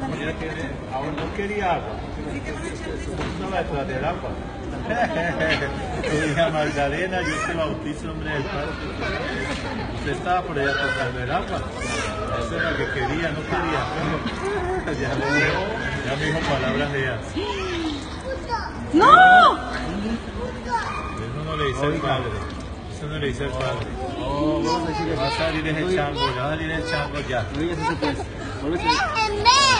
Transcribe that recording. Ya tiene, aún no quería agua. No va a traer agua. Yo dije a Magdalena, yo te bautizo en nombre del Padre. Usted estaba por allá tratando el agua. Eso es lo que quería, no quería. Ya me dijo, palabras de ella. ¡No! Eso no le dice el Padre. Eso no le dice el Padre. Oh, vamos a decirle, va a salir el chango, va a salir el chango ya. No,